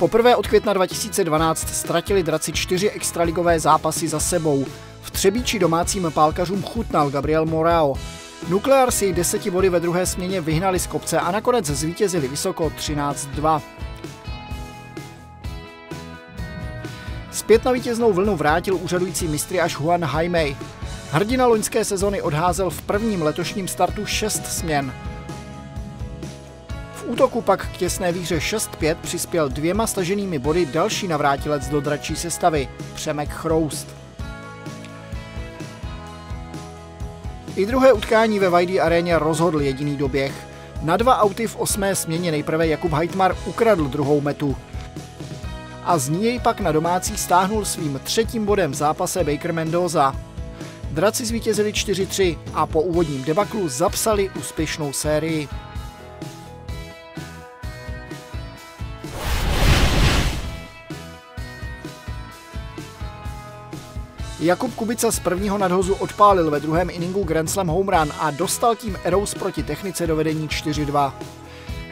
Poprvé od května 2012 ztratili Draci 4 extraligové zápasy za sebou. V Třebíči domácím pálkařům chutnal Gabriel Moreau. Nuclears jej 10 body ve druhé směně vyhnali z kopce a nakonec zvítězili vysoko 13-2. Zpět na vítěznou vlnu vrátil úřadující mistry až Juan Jaime. Hrdina loňské sezony odházel v prvním letošním startu 6 směn. V útoku pak k těsné výhře 6-5 přispěl 2 staženými body další navrátilec do dračí sestavy, Přemek Chroust. I druhé utkání ve Vajdy aréně rozhodl jediný doběh. Na 2 auty v 8. směně nejprve Jakub Hajtmar ukradl druhou metu. A z ní jej pak na domácí stáhnul svým 3. bodem v zápase Baker Mendoza. Draci zvítězili 4-3 a po úvodním debaklu zapsali úspěšnou sérii. Jakub Kubica z prvního nadhozu odpálil ve druhém inningu Grandslam home run a dostal tím Eros proti Technice do vedení 4-2.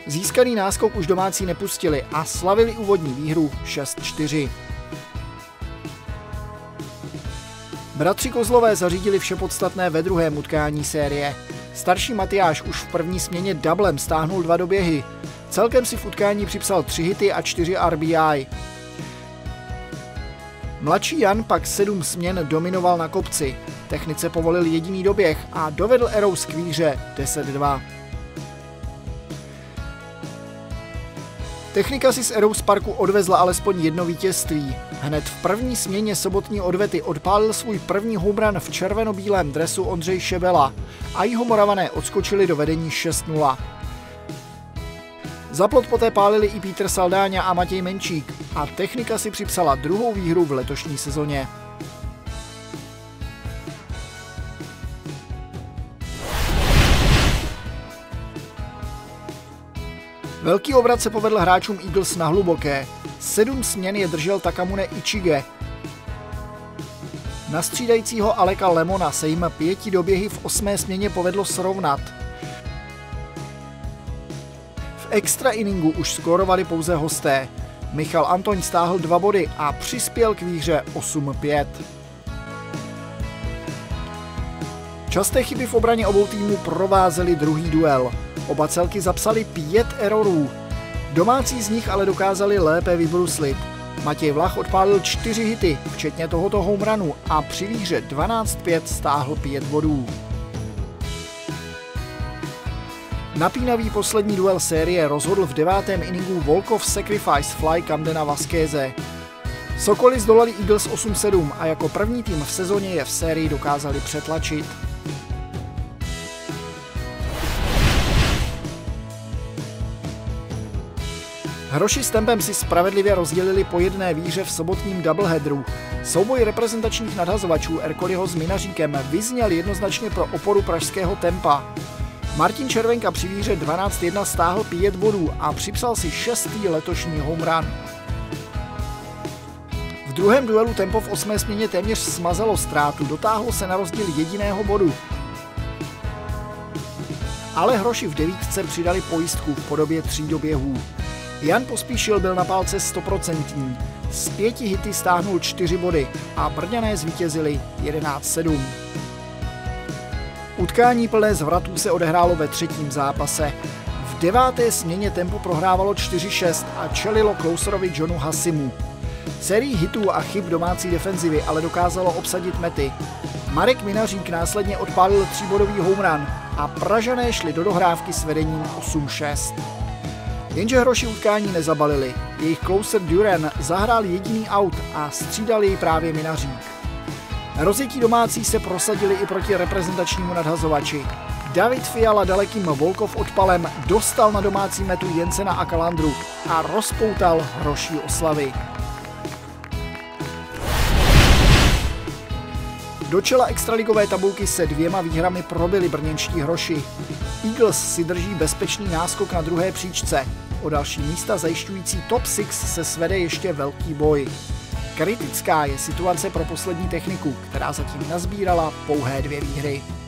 Získaný náskok už domácí nepustili a slavili úvodní výhru 6-4. Bratři Kozlové zařídili vše podstatné ve druhém utkání série. Starší Matyáš už v první směně dublem stáhnul 2 doběhy. Celkem si v utkání připsal 3 hity a 4 RBI. Mladší Jan pak 7 směn dominoval na kopci. Technice povolil jediný doběh a dovedl Erous k výhře 10-2. Technika si z Erous parku odvezla alespoň jedno vítězství. Hned v první směně sobotní odvety odpálil svůj první home run v červenobílém dresu Ondřej Šebela a jeho Moravané odskočili do vedení 6-0. Za plot poté pálili i Pítr Saldáňa a Matěj Menčík a Technika si připsala druhou výhru v letošní sezóně. Velký obrat se povedl hráčům Eagles na hluboké. 7 směn je držel Takamune Ichige. Na střídajícího Aleka Lemona se jim 5 doběhy v 8. směně povedlo srovnat. V extra inningu už skórovali pouze hosté. Michal Antoň stáhl 2 body a přispěl k výhře 8-5. Časté chyby v obraně obou týmů provázely druhý duel. Oba celky zapsali 5 erorů. Domácí z nich ale dokázali lépe vybruslit. Matěj Vlach odpálil 4 hity, včetně tohoto home runu, a při výhře 12-5 stáhl 5 bodů. Napínavý poslední duel série rozhodl v 9. inningu Volkov sacrifice fly Kamdena Vasqueze. Sokoly zdolali Eagles 8-7 a jako první tým v sezóně je v sérii dokázali přetlačit. Hroši s Tempem si spravedlivě rozdělili po jedné výhře v sobotním doubleheaderu. Souboj reprezentačních nadhazovačů Ercoliho s Minaříkem vyzněl jednoznačně pro oporu pražského Tempa. Martin Červenka při výhře 12-1 stáhl 5 bodů a připsal si 6. letošní home run. V druhém duelu Tempo v 8. směně téměř smazalo ztrátu, dotáhlo se na rozdíl jediného bodu. Ale Hroši v 9. přidali pojistku v podobě 3 doběhů. Jan Pospíšil byl na pálce 100%, z 5 hity stáhnul 4 body a Brňané zvítězili 11-7. Utkání plné zvratů se odehrálo ve 3. zápase. V 9. směně Tempo prohrávalo 4-6 a čelilo closerovi Johnu Hasimu. Sérii hitů a chyb domácí defenzivy ale dokázalo obsadit mety. Marek Minařík následně odpálil 3-bodový home run a Pražané šli do dohrávky s vedením 8-6. Jenže Hroši utkání nezabalili. Jejich closer Duren zahrál jediný out a střídal jej právě Minařík. Rozjetí domácí se prosadili i proti reprezentačnímu nadhazovači. David Fiala dalekým Volkov odpalem dostal na domácí metu Jensena a Kalandru a rozpoutal Hroši oslavy. Do čela extraligové tabulky se 2 výhrami probili brněnští Hroši. Eagles si drží bezpečný náskok na 2. příčce. O další místa zajišťující top 6 se svede ještě velký boj. Kritická je situace pro poslední Techniku, která zatím nazbírala pouhé 2 výhry.